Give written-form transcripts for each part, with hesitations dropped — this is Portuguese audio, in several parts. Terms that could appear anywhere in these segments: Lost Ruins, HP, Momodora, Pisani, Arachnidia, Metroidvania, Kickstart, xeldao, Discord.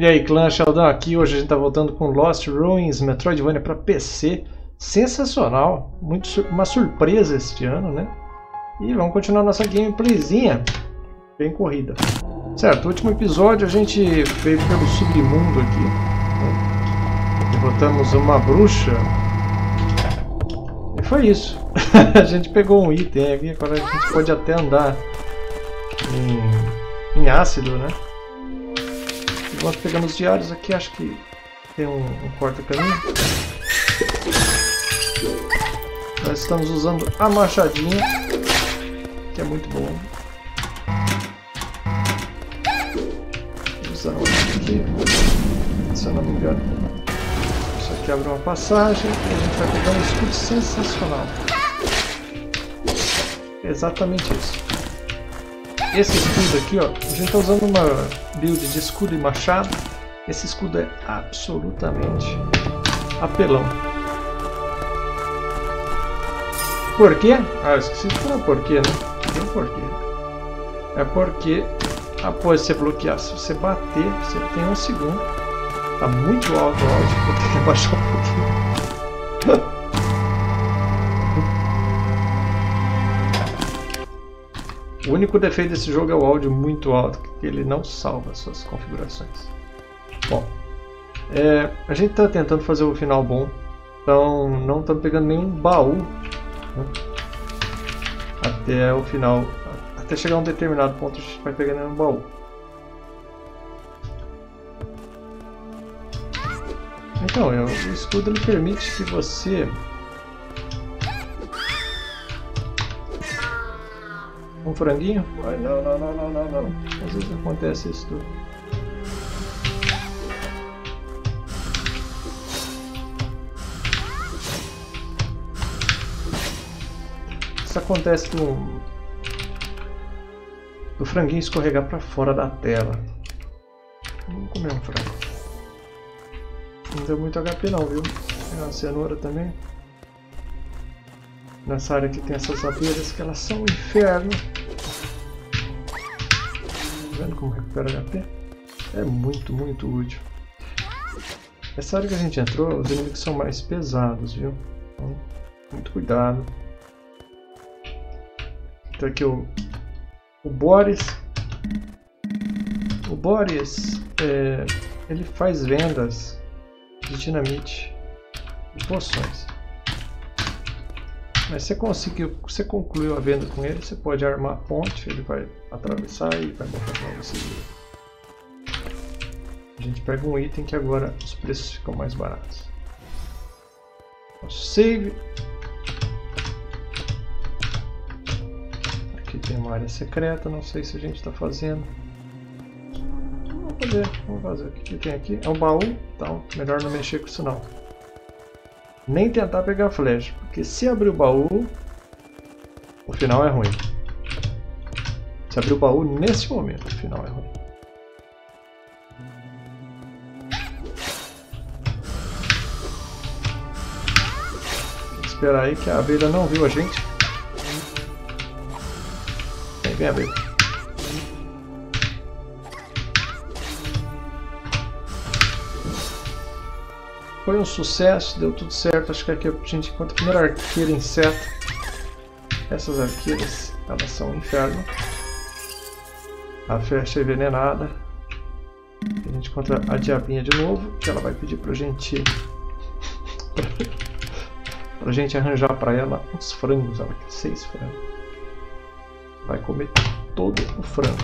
E aí, clã xeldao aqui, hoje a gente tá voltando com Lost Ruins, Metroidvania para PC. Sensacional, uma surpresa este ano, né? E vamos continuar nossa gameplayzinha, bem corrida. Certo, no último episódio a gente veio pelo submundo aqui, né? Derrotamos uma bruxa. E foi isso. A gente pegou um item aqui, agora a gente pode até andar em ácido, né? Enquanto pegamos os diários aqui, acho que tem um corta-caminho. Nós estamos usando a machadinha, que é muito bom. Vou usar aqui. Se eu não me engano. Isso aqui abre uma passagem e a gente vai pegar um escudo sensacional. Exatamente isso. Esse escudo aqui, ó, a gente está usando uma build de escudo e machado. Esse escudo é absolutamente apelão. Por quê? Ah, eu esqueci de falar por quê, né? Não tem porquê. É porque após você bloquear, se você bater, você tem um segundo. Tá muito alto o áudio, vou ter que abaixar um pouquinho. O único defeito desse jogo é o áudio muito alto, que ele não salva suas configurações. Bom, a gente está tentando fazer o final bom, então não estamos pegando nenhum baú, né? Até o final, até chegar a um determinado ponto a gente vai pegar nenhum baú. Então, o escudo ele permite que você... Um franguinho? Ai, não. Às vezes acontece isso tudo. Isso acontece do franguinho escorregar para fora da tela. Vamos comer um frango. Não deu muito HP não, viu? Tem uma cenoura também. Nessa área aqui tem essas abelhas que elas são um inferno. Tá vendo como recupera HP? É muito útil. Essa área que a gente entrou, os inimigos são mais pesados, viu? Então, muito cuidado. Tem aqui o Boris. O Boris, ele faz vendas de dinamite e poções. Mas se você concluiu a venda com ele, você pode armar a ponte, ele vai atravessar e vai botar para você. A gente pega um item que agora os preços ficam mais baratos. Nosso save. Aqui tem uma área secreta, não sei se a gente está fazendo. Vamos fazer o que tem aqui. É um baú, então melhor não mexer com isso não. Nem tentar pegar a flecha, porque se abrir o baú, o final é ruim. Se abrir o baú nesse momento, o final é ruim. Vou esperar aí que a abelha não viu a gente. Vem abelha. Foi um sucesso, deu tudo certo. Acho que aqui a gente encontra a primeira arqueira inseto. Essas arqueiras, elas são um inferno. A flecha é envenenada. A gente encontra a diabinha de novo, que ela vai pedir pra gente arranjar pra ela uns frangos. Ela quer 6 frangos. Vai comer todo o frango.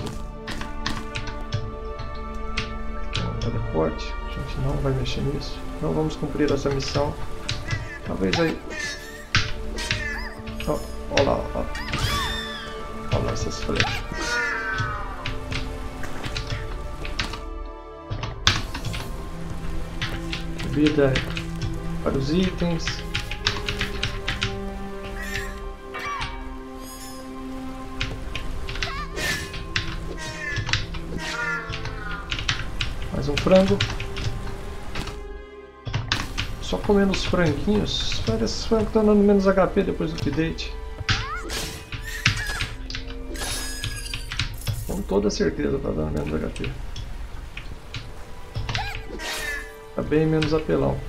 Aqui tem um teleporte, a gente não vai mexer nisso. Não vamos cumprir essa missão. Talvez aí. Olha lá, olha lá essas flechas. Vida para os itens. Mais um frango. Só comendo os franguinhos, parece que frangos estão dando menos HP depois do update. Com toda certeza está dando menos HP. Tá bem menos apelão.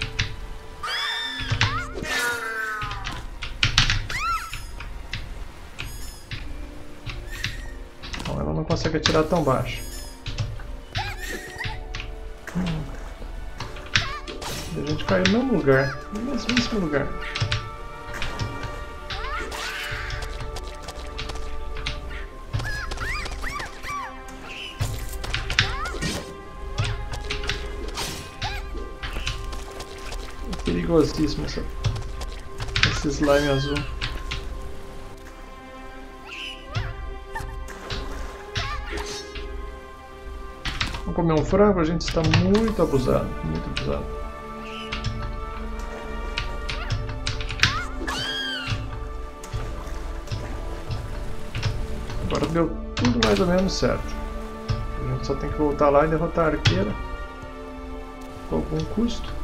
Então, ela não consegue atirar tão baixo. E a gente caiu no mesmo lugar. No mesmíssimo lugar. Perigosíssimo esse slime azul. Vamos comer um frango, a gente está muito abusado, muito abusado. Agora deu tudo mais ou menos certo. A gente só tem que voltar lá e derrotar a arqueira com algum custo.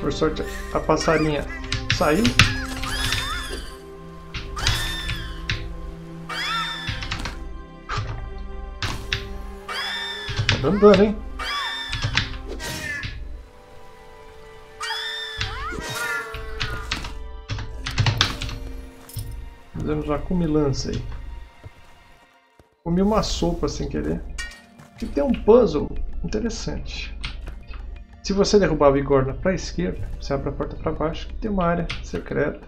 Por sorte, a passarinha saiu. Tá dando dano, hein? Fizemos uma cumilança aí. Comi uma sopa sem querer. Aqui tem um puzzle interessante. Se você derrubar a bigorna para a esquerda, você abre a porta para baixo, que tem uma área secreta.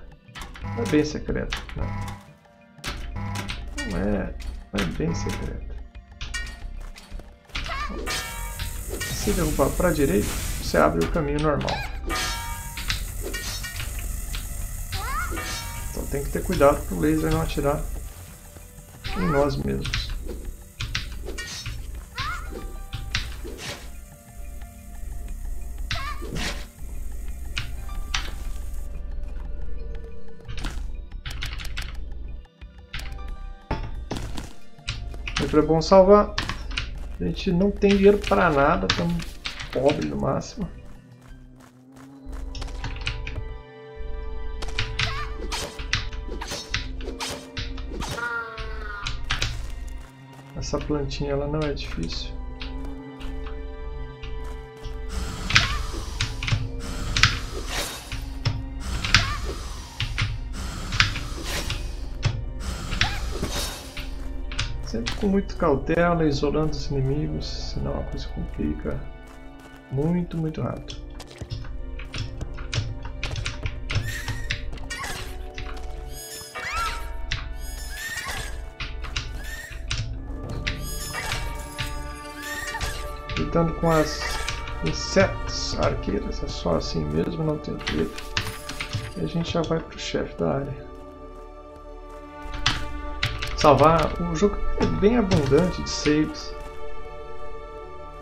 Não é bem secreta, né? Não é bem secreta. Se derrubar para a direita, você abre o caminho normal. Então tem que ter cuidado para o laser não atirar em nós mesmos. É bom salvar. A gente não tem dinheiro para nada, estamos pobres no máximo. Essa plantinha ela não é difícil. Sempre com muito cautela, isolando os inimigos, senão a coisa complica muito, muito rápido. Lutando com as insetos arqueiras, é só assim mesmo, não tem jeito. E a gente já vai para o chefe da área. Salvar, o jogo é bem abundante de saves.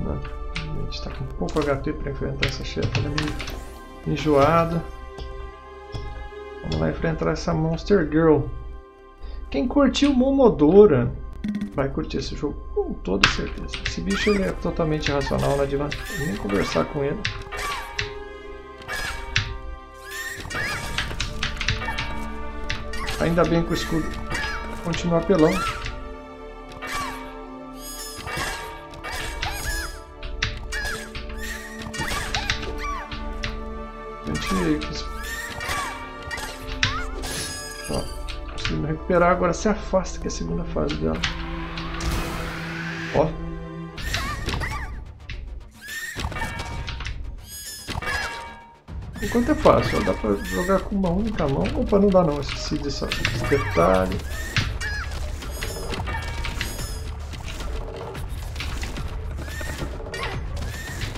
Não, a gente está com pouco HP para enfrentar essa chefe, ela é meio enjoada. Vamos lá enfrentar essa Monster Girl. Quem curtiu Momodora vai curtir esse jogo com toda certeza. Esse bicho ele é totalmente irracional, não adianta nem conversar com ele. Ainda bem que o escudo continua apelão. Ó, preciso me recuperar agora. Se afasta que é a segunda fase dela. Ó. Enquanto é fácil, ó, dá pra jogar com uma única mão. Opa, não dá não, esqueci desse detalhe.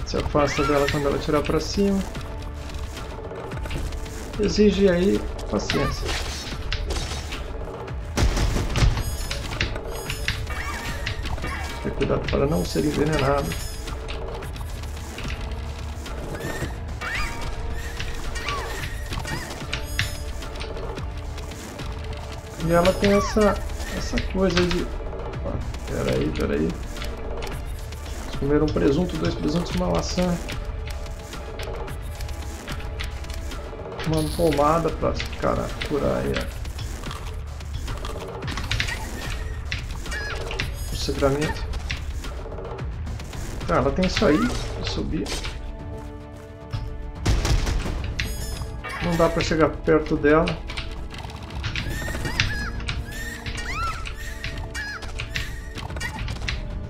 Se afasta dela quando ela atirar para cima. Exige aí paciência. Ter cuidado para não ser envenenado. E ela tem essa coisa de... Peraí. Primeiro um presunto, dois presuntos, uma maçã, uma pomada para curar aí. adestramento. Ah, ela tem isso aí, vou subir. Não dá pra chegar perto dela.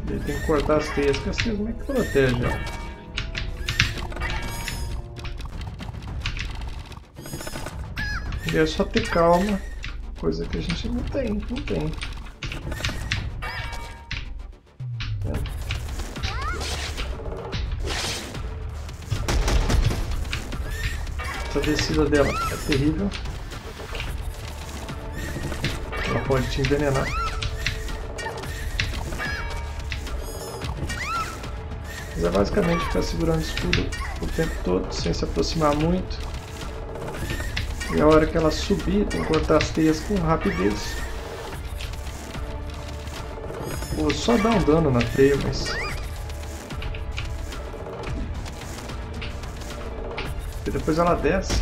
E aí tem que cortar as teias, que as teias meio que protegem ela. E é só ter calma, coisa que a gente não tem. Essa descida dela é terrível. Ela pode te envenenar. Mas é basicamente ficar segurando o escudo o tempo todo, sem se aproximar muito. E a hora que ela subir, tem que cortar as teias com rapidez. Vou só dar um dano na teia, mas... E depois ela desce.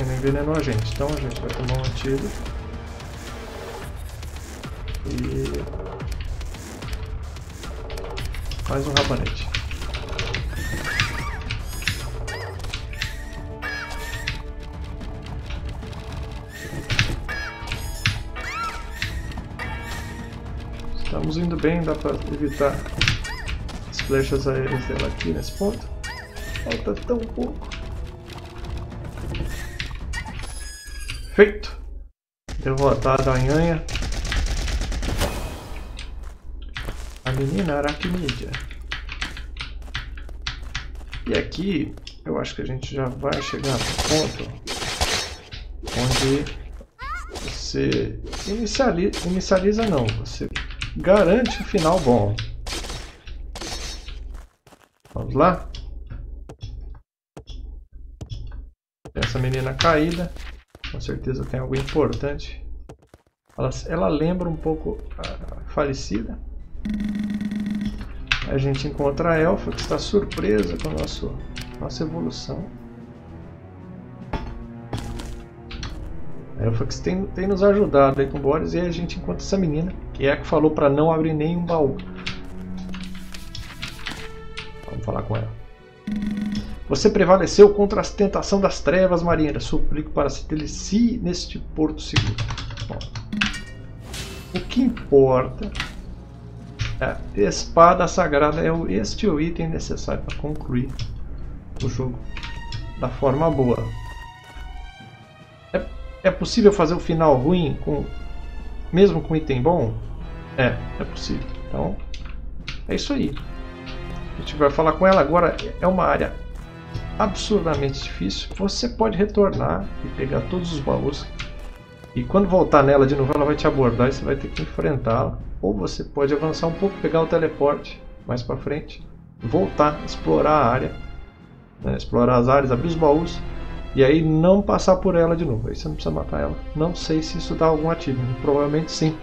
Ela envenenou a gente, então a gente vai tomar um tiro. E... mais um rabanete. Estamos indo bem, dá para evitar as flechas aéreas dela aqui nesse ponto. Falta tão pouco. Feito! Derrotada a anhanha. A menina Arachnidia. E aqui eu acho que a gente já vai chegar no ponto onde você inicializa não, você garante um final bom. Vamos lá? Essa menina caída, com certeza tem algo importante. Ela lembra um pouco a falecida. A gente encontra a elfa, que está surpresa com a nossa evolução. A elfa que tem nos ajudado aí com o Boris, e aí a gente encontra essa menina, que é a que falou para não abrir nenhum baú. Vamos falar com ela. Você prevaleceu contra a tentação das trevas, marinheira. Suplico para se deliciar neste porto seguro. Bom, o que importa é a espada sagrada. Este é o item necessário para concluir o jogo da forma boa. É possível fazer o final ruim mesmo com item bom? É possível. Então, é isso aí. A gente vai falar com ela agora. É uma área absurdamente difícil. Você pode retornar e pegar todos os baús. E quando voltar nela de novo, ela vai te abordar e você vai ter que enfrentá-la. Ou você pode avançar um pouco, pegar o teleporte mais para frente, voltar, explorar a área, né? Explorar as áreas, abrir os baús. E aí não passar por ela de novo, aí você não precisa matar ela. Não sei se isso dá algum achievement, provavelmente sim.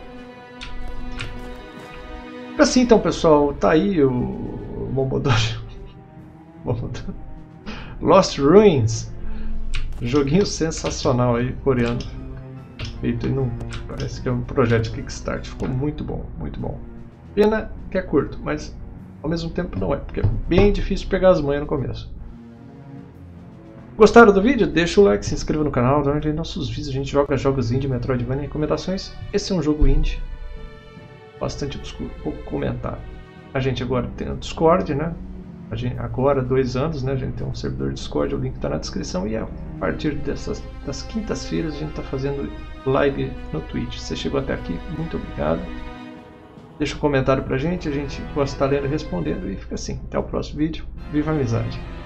Assim então, pessoal, tá aí o Momodora. Lost Ruins. Joguinho sensacional aí, coreano. Feito aí no... parece que é um projeto Kickstart, ficou muito bom, muito bom. Pena que é curto, mas ao mesmo tempo não é, porque é bem difícil pegar as manhas no começo. Gostaram do vídeo? Deixa o like, se inscreva no canal, dá aí nossos vídeos, a gente joga jogos indie, Metroidvania e recomendações. Esse é um jogo indie, bastante obscuro, pouco comentado. A gente agora tem o Discord, né? Agora, 2 anos, né? A gente tem um servidor Discord, o link está na descrição. E a partir das quintas-feiras a gente está fazendo live no Twitch. Se você chegou até aqui, muito obrigado. Deixa um comentário pra gente gosta de estar lendo e respondendo. E fica assim, até o próximo vídeo, viva a amizade!